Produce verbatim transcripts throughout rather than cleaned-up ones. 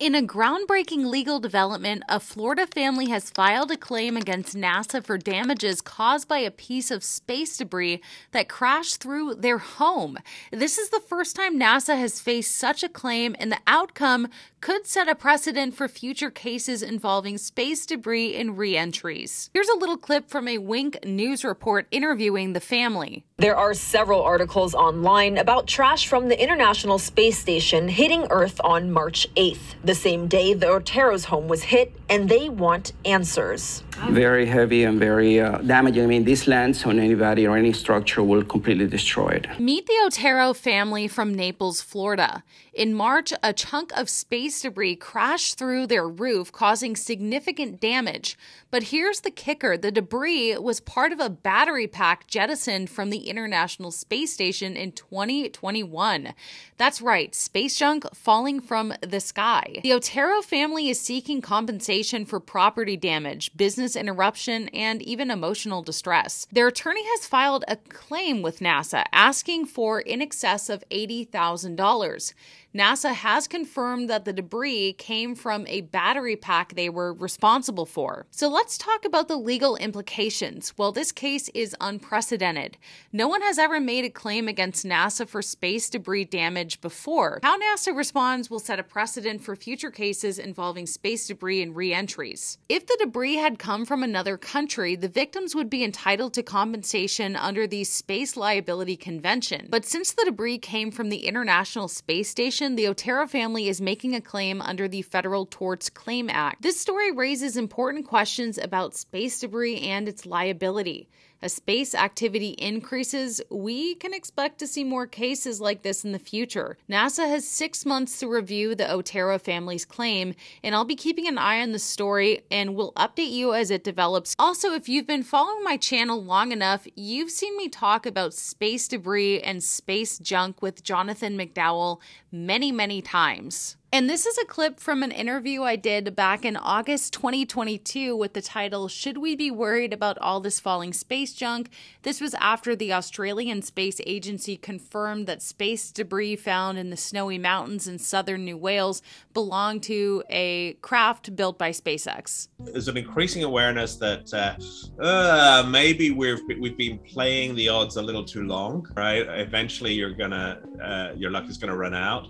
In a groundbreaking legal development, a Florida family has filed a claim against NASA for damages caused by a piece of space debris that crashed through their home. This is the first time NASA has faced such a claim, and the outcome could set a precedent for future cases involving space debris and re-entries. Here's a little clip from a Wink News report interviewing the family. There are several articles online about trash from the International Space Station hitting Earth on March eighth. The same day the Otero's home was hit, and they want answers. Very heavy and very uh, damaging. I mean, these lands on anybody or any structure will completely destroy it. Meet the Otero family from Naples, Florida. In March, a chunk of space debris crashed through their roof, causing significant damage. But here's the kicker. The debris was part of a battery pack jettisoned from the International Space Station in twenty twenty-one. That's right, space junk falling from the sky. The Otero family is seeking compensation for property damage, business interruption, and even emotional distress. Their attorney has filed a claim with NASA asking for in excess of eighty thousand dollars. NASA has confirmed that the debris came from a battery pack they were responsible for. So let's talk about the legal implications. Well, this case is unprecedented. No one has ever made a claim against NASA for space debris damage before. How NASA responds will set a precedent for future cases involving space debris and re-entries. If the debris had come from another country, the victims would be entitled to compensation under the Space Liability Convention. But since the debris came from the International Space Station, the Otero family is making a claim under the Federal Tort Claims Act. This story raises important questions about space debris and its liability. As space activity increases, we can expect to see more cases like this in the future. NASA has six months to review the Otero family's claim, and I'll be keeping an eye on the story and will update you as it develops. Also, if you've been following my channel long enough, you've seen me talk about space debris and space junk with Jonathan McDowell many, many times. And this is a clip from an interview I did back in August twenty twenty-two with the title, "Should We Be Worried About All This Falling Space Junk?" This was after the Australian Space Agency confirmed that space debris found in the Snowy Mountains in southern New Wales belonged to a craft built by SpaceX. There's an increasing awareness that uh, uh, maybe we've we've been playing the odds a little too long, right? Eventually, you're gonna uh, your luck is gonna run out.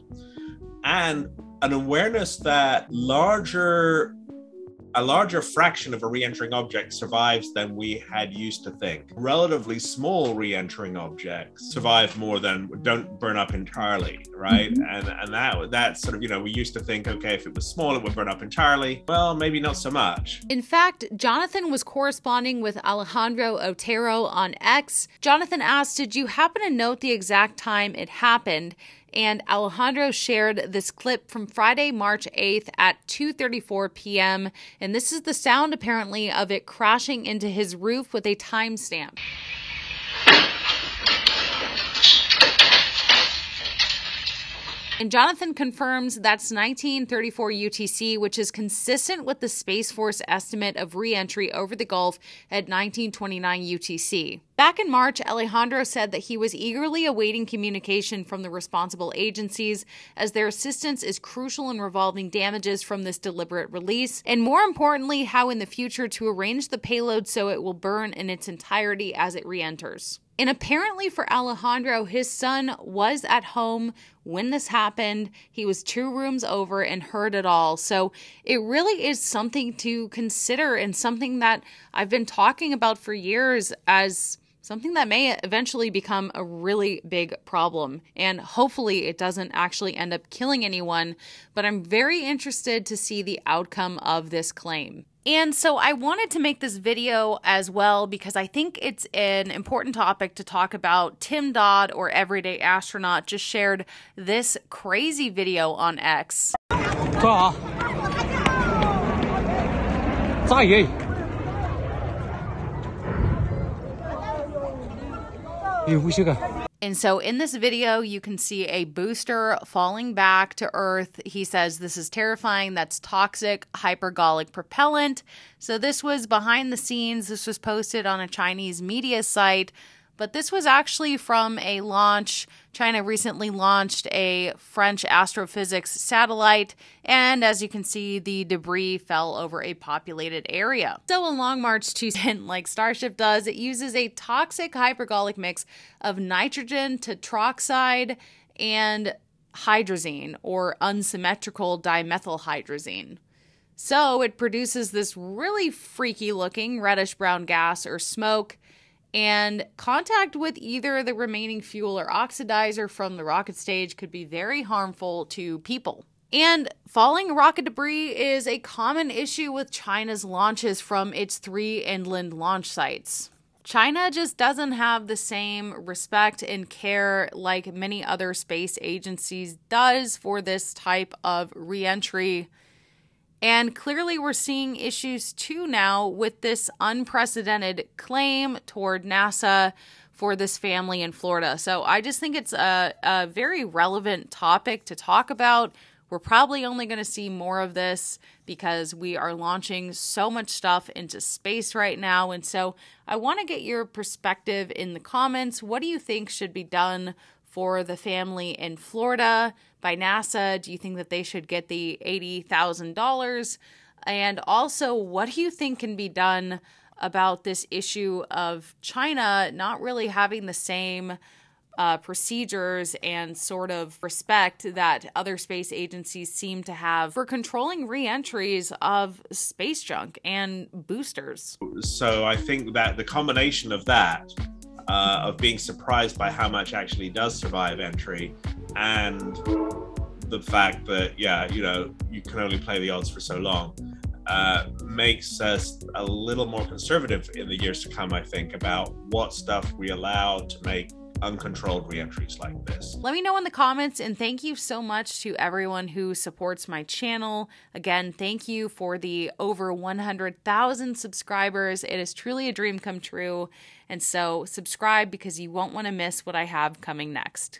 And an awareness that larger, a larger fraction of a re-entering object survives than we had used to think. Relatively small re-entering objects survive more than, don't burn up entirely, right? Mm-hmm. And and that that sort of, you know, we used to think, okay, if it was small, it would burn up entirely. Well, maybe not so much. In fact, Jonathan was corresponding with Alejandro Otero on X. Jonathan asked, "Did you happen to note the exact time it happened?" And Alejandro shared this clip from Friday, March eighth at two thirty-four p m And this is the sound, apparently, of it crashing into his roof with a timestamp. And Jonathan confirms that's nineteen thirty-four U T C, which is consistent with the Space Force estimate of re-entry over the Gulf at nineteen twenty-nine U T C. Back in March, Alejandro said that he was eagerly awaiting communication from the responsible agencies, as their assistance is crucial in resolving damages from this deliberate release, and more importantly, how in the future to arrange the payload so it will burn in its entirety as it re-enters. And apparently for Alejandro, his son was at home when this happened. He was two rooms over and heard it all. So it really is something to consider, and something that I've been talking about for years as something that may eventually become a really big problem. And hopefully it doesn't actually end up killing anyone, but I'm very interested to see the outcome of this claim. And so I wanted to make this video as well because I think it's an important topic to talk about. Tim Dodd, or Everyday Astronaut, just shared this crazy video on X. Car. It's all you. You, we should go. And so in this video, you can see a booster falling back to Earth. He says, "This is terrifying. That's toxic hypergolic propellant." So this was behind the scenes. This was posted on a Chinese media site. But this was actually from a launch. China recently launched a French astrophysics satellite, and as you can see, the debris fell over a populated area. So in Long March two C, like Starship does, it uses a toxic hypergolic mix of nitrogen, tetroxide, and hydrazine, or unsymmetrical dimethylhydrazine. So it produces this really freaky-looking reddish-brown gas or smoke, and contact with either the remaining fuel or oxidizer from the rocket stage could be very harmful to people. And falling rocket debris is a common issue with China's launches from its three inland launch sites. China just doesn't have the same respect and care like many other space agencies does for this type of re-entry. And clearly we're seeing issues too now with this unprecedented claim toward NASA for this family in Florida. So I just think it's a, a very relevant topic to talk about. We're probably only going to see more of this because we are launching so much stuff into space right now. And so I want to get your perspective in the comments. What do you think should be done for the family in Florida by NASA? Do you think that they should get the eighty thousand dollars? And also, what do you think can be done about this issue of China not really having the same uh, procedures and sort of respect that other space agencies seem to have for controlling re-entries of space junk and boosters? So I think that the combination of that, Uh, of being surprised by how much actually does survive entry, and the fact that, yeah, you know, you can only play the odds for so long, uh, makes us a little more conservative in the years to come, I think, about what stuff we allow to make uncontrolled re-entries like this. Let me know in the comments, and thank you so much to everyone who supports my channel. Again, thank you for the over one hundred thousand subscribers. It is truly a dream come true, and so subscribe because you won't want to miss what I have coming next.